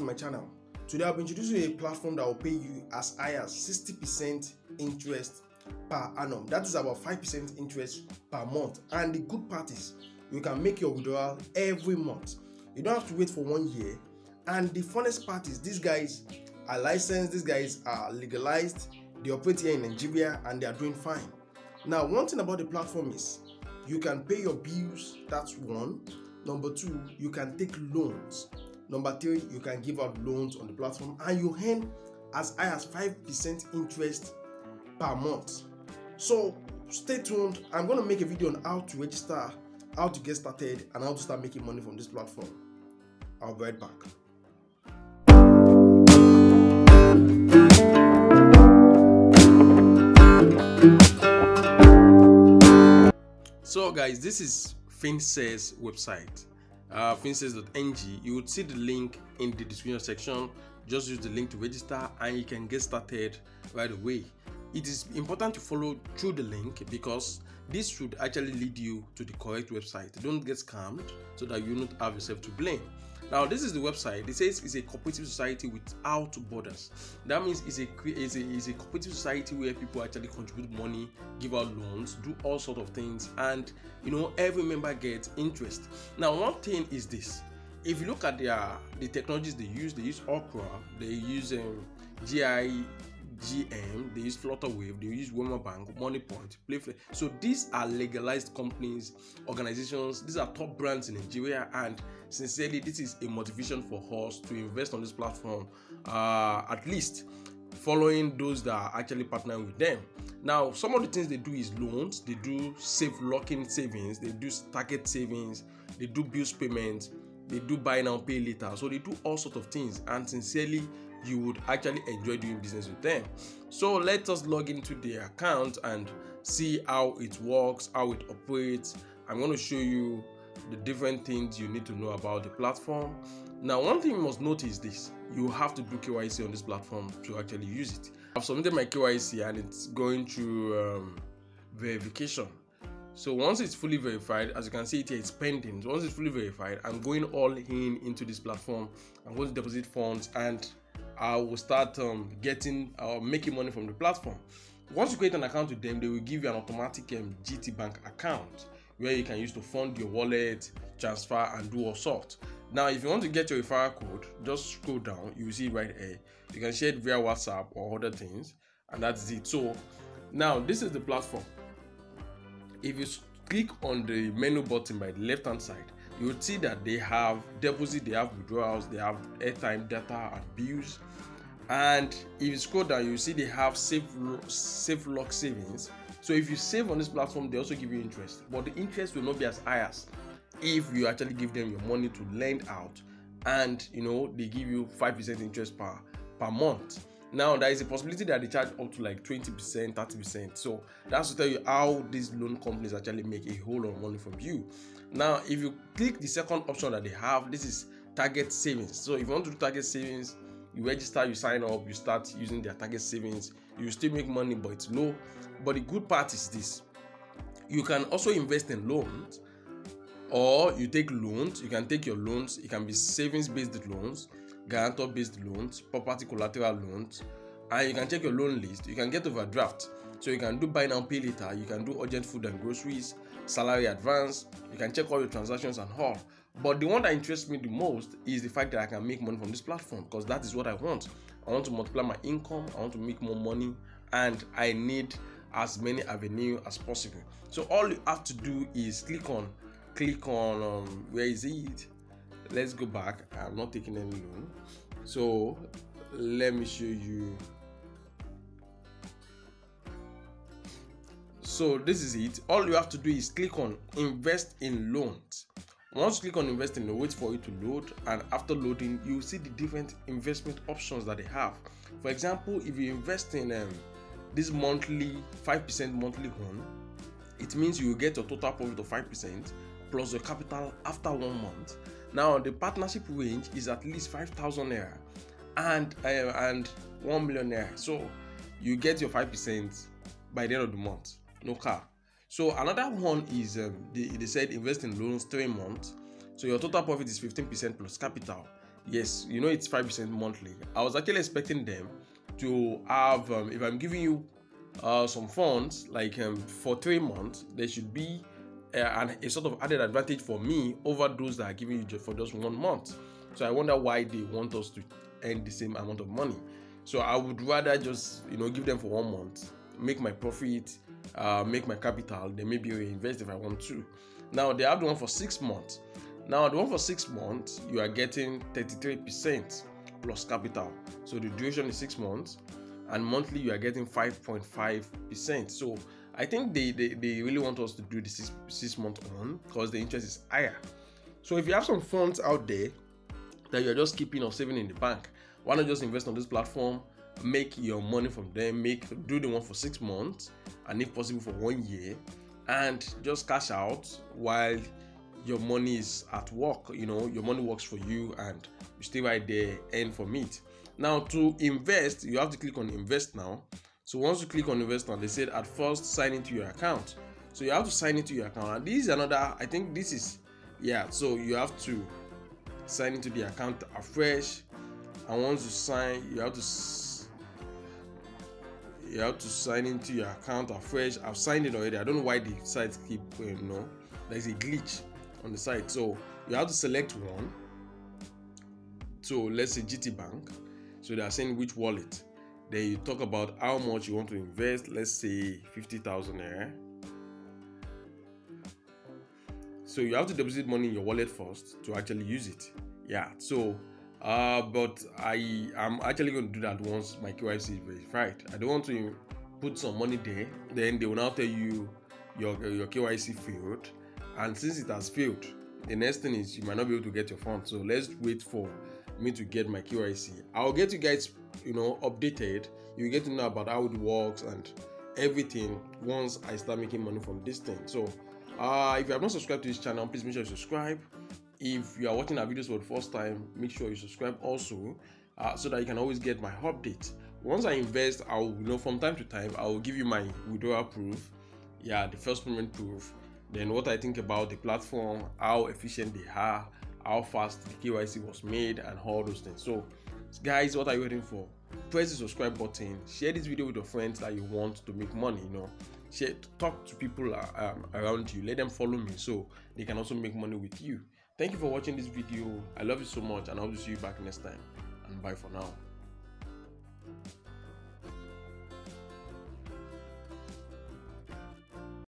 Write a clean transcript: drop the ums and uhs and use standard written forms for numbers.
to my channel. Today I'll be introducing a platform that will pay you as high as 60% interest per annum. That is about 5% interest per month. And the good part is you can make your withdrawal every month. You don't have to wait for 1 year. And the funnest part is these guys are licensed, these guys are legalized, they operate here in Nigeria and they are doing fine. Now, one thing about the platform is you can pay your bills, that's one. Number two, you can take loans. Number three, you can give out loans on the platform and you earn as high as 5% interest per month. So stay tuned. I'm going to make a video on how to register, how to get started, and how to start making money from this platform. I'll be right back. So guys, this is Finsense website, Finsense.ng. you would see the link in the description section. Just use the link to register and you can get started right away. It is important to follow through the link because this should actually lead you to the correct website. Don't get scammed so that you don't have yourself to blame. Now, this is the website. It says it's a cooperative society without borders. That means it's a cooperative society where people actually contribute money, give out loans, do all sorts of things, and you know, every member gets interest. Now, one thing is this: if you look at the technologies they use Okra, they use GIE GM, they use Flutterwave, they use Wemabank, Moneypoint, Playflake. So these are legalized companies, organizations. These are top brands in Nigeria, and sincerely, this is a motivation for us to invest on this platform. At least following those that are actually partnering with them. Now, some of the things they do is loans. They do safe locking savings. They do target savings. They do bills payments. They do buy now, pay later. So they do all sorts of things, and sincerely, you would actually enjoy doing business with them. So let us log into their account and see how it works, how it operates. I'm going to show you the different things you need to know about the platform. Now, one thing you must note is this: you have to do KYC on this platform to actually use it. I've submitted my KYC and it's going through verification. So once it's fully verified, as you can see it here, it's pending. So once it's fully verified, I'm going all in into this platform. I'm going to deposit funds and I will start making money from the platform. Once you create an account with them, they will give you an automatic GT Bank account where you can use to fund your wallet, transfer, and do all sorts. Now, if you want to get your referral code, just scroll down. You will see right here. You can share it via WhatsApp or other things, and that's it. So now this is the platform. If you click on the menu button by the left-hand side, you will see that they have deposit, they have withdrawals, they have airtime, data, and bills. And if you scroll down, you will see they have safe lock savings. So if you save on this platform, they also give you interest, but the interest will not be as high as if you actually give them your money to lend out, and you know, they give you 5% interest per month. Now, there is a possibility that they charge up to like 20%, 30%. So that's to tell you how these loan companies actually make a whole lot of money from you. Now, if you click the second option that they have, this is target savings. So if you want to do target savings, you register, you sign up, you start using their target savings. You still make money, but it's low. But the good part is this: you can also invest in loans, or you take loans. You can take your loans. It can be savings-based loans, guarantor-based loans, property collateral loans, and you can check your loan list. You can get overdraft, so you can do buy now, pay later. You can do urgent food and groceries, salary advance. You can check all your transactions and all. But the one that interests me the most is the fact that I can make money from this platform, because that is what I want. I want to multiply my income. I want to make more money, and I need as many avenues as possible. So all you have to do is click on where is it? Let's go back. I'm not taking any loan, so let me show you. So this is it. All you have to do is click on invest in loans. Once you click on invest in loans, wait for it to load, and after loading, you will see the different investment options that they have. For example, if you invest in this monthly 5% monthly loan, it means you will get your total profit of 5% plus your capital after 1 month. Now, the partnership range is at least 5,000 naira and 1 million naira. So you get your 5% by the end of the month, no cap. So another one is they said invest in loans 3 months. So your total profit is 15% plus capital. Yes, you know it's 5% monthly. I was actually expecting them to have, if I'm giving you some funds, like for 3 months, there should be a sort of added advantage for me over those that are giving you for just 1 month. So I wonder why they want us to earn the same amount of money. So I would rather just, you know, give them for 1 month, make my profit, make my capital, then maybe reinvest if I want to. Now they have the one for 6 months. Now the one for 6 months, you are getting 33% plus capital. So the duration is 6 months, and monthly you are getting 5.5%. So I think they really want us to do the six month on, because the interest is higher. So if you have some funds out there that you're just keeping or saving in the bank, why not just invest on this platform, make your money from them, do the one for 6 months, and if possible for 1 year, and just cash out while your money is at work. You know, your money works for you and you stay right there and from it. Now to invest, you have to click on invest now. So once you click on invest now, they said at first sign into your account. So you have to sign into your account, and this is another, I think this is, yeah, so you have to sign into the account afresh. And once you sign, you have to sign into your account afresh. I've signed it already. I don't know why the site keep, you know, there's a glitch on the site. So you have to select one. So let's say GT Bank. So they are saying which wallet. Then you talk about how much you want to invest. Let's say 50,000 there. So you have to deposit money in your wallet first to actually use it. Yeah. So, but I am actually going to do that once my KYC is verified. I don't want to put some money there. Then they will now tell you your KYC failed. And since it has failed, the next thing is you might not be able to get your funds. So let's wait for me to get my KYC. I'll get you guys, you know, updated. You get to know about how it works and everything once I start making money from this thing. So if you have not subscribed to this channel, please make sure you subscribe. If you are watching our videos for the first time, make sure you subscribe also, so that you can always get my updates. Once I invest, I will, you know, from time to time, I will give you my withdrawal proof, yeah, the first payment proof, then what I think about the platform, how efficient they are, how fast the KYC was made, and all those things. So guys, what are you waiting for? Press the subscribe button, share this video with your friends that you want to make money, you know. Share, talk to people around you, let them follow me so they can also make money with you. Thank you for watching this video. I love you so much, and I hope to see you back next time. And bye for now.